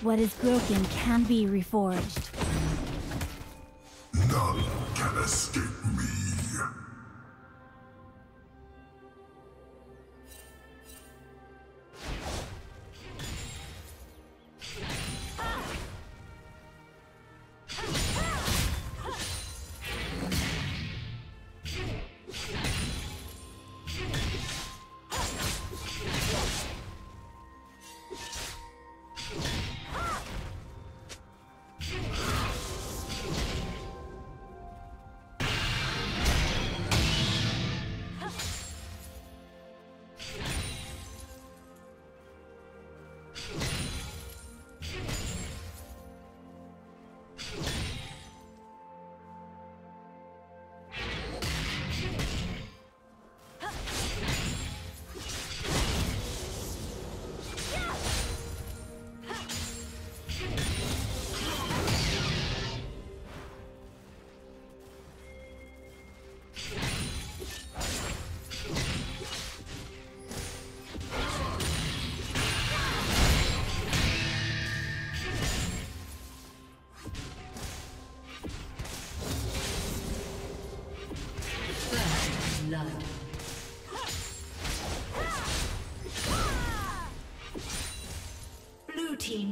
What is broken can be reforged. None can escape me.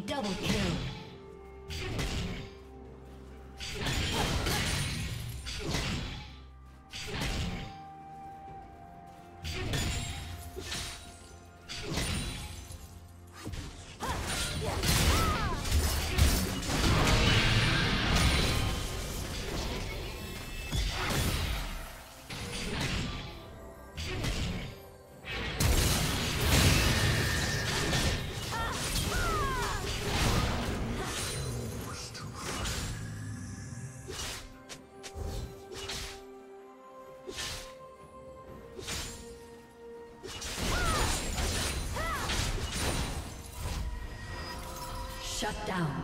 Double kill. Shut down.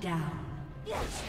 Down. Yes.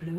Blue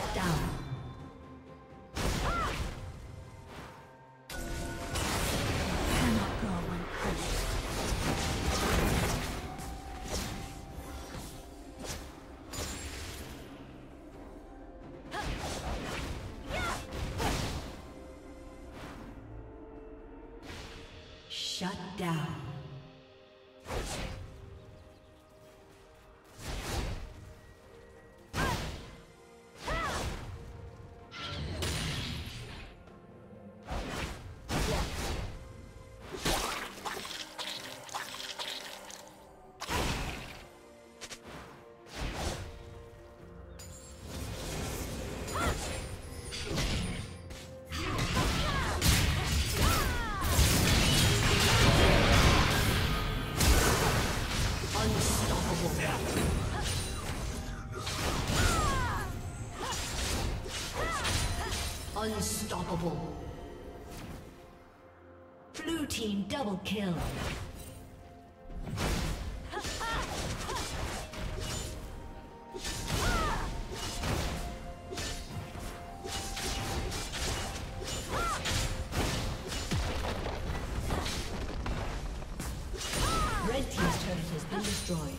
Shut down. Shut down. Unstoppable. Blue team double kill. Red team's turret has been destroyed.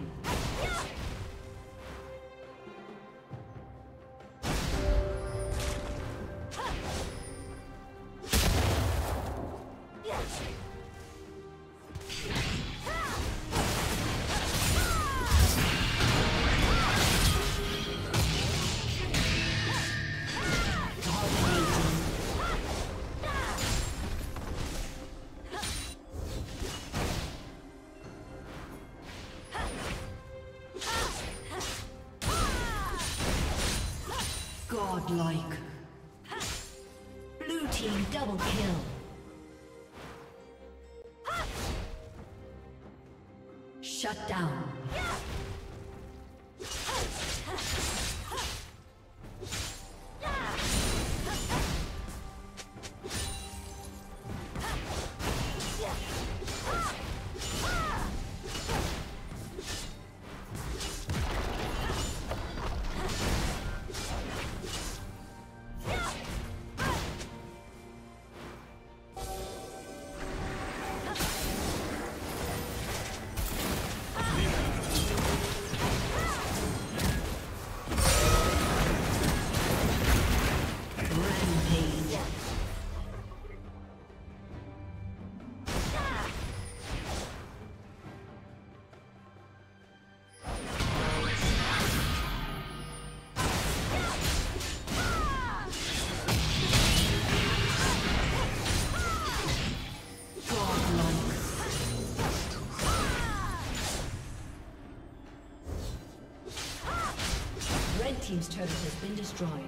Godlike. Blue team double kill. Shut down. Team's turret has been destroyed.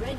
Red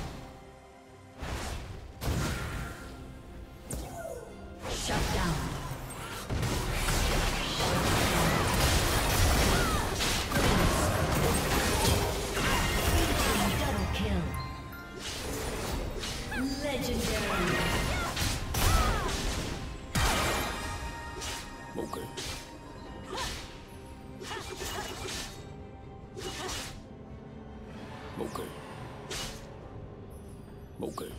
Okay.